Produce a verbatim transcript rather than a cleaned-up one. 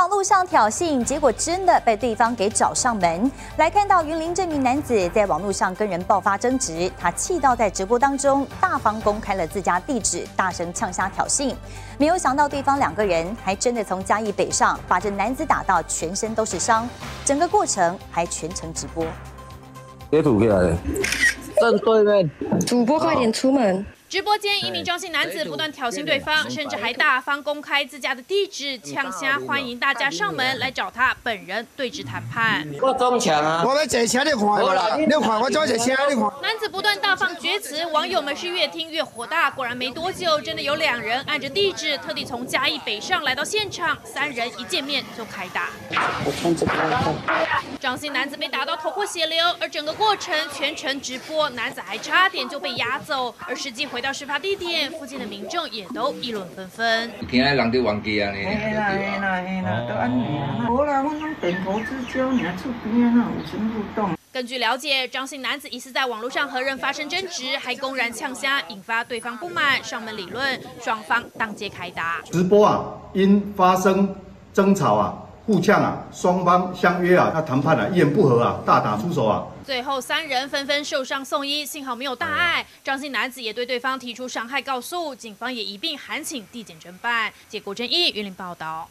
往路上挑衅，结果真的被对方给找上门。来看到云林这名男子在网路上跟人爆发争执，他气到在直播当中大方公开了自家地址，大声呛下挑衅。没有想到对方两个人还真的从嘉义北上把这男子打到全身都是伤，整个过程还全程直播。截图给他的，正对面。主播快点出门。 直播间，一名张姓男子不断挑衅对方，甚至还大方公开自家的地址，呛虾欢迎大家上门来找他本人对质谈判。我中枪啊！我要借钱你看啦，你看我就要借钱你看。男子不断大放厥词，网友们是越听越火大。果然没多久，真的有两人按着地址，特地从嘉义北上来到现场，三人一见面就开打。张姓男子被打到头破血流，而整个过程全程直播，男子还差点就被押走，而实际回。 回到事发地点，附近的民众也都议论纷纷。听下人都忘记啊，你。哎啦哎啦哎啦，都安尼啊。无啦，我讲点头之交，你还出边啊，有心互动。根据了解，张姓男子疑似在网络上和人发生争执，还公然呛虾，引发对方不满，上门理论，双方当街开打。直播啊，因发生争吵啊。 互呛啊，双方相约啊，那谈判啊，一言不合啊，大打出手啊。最后三人纷纷受伤送医，幸好没有大碍。张姓男子也对对方提出伤害告诉，警方也一并函请地检侦办。谢国珍、云林报道。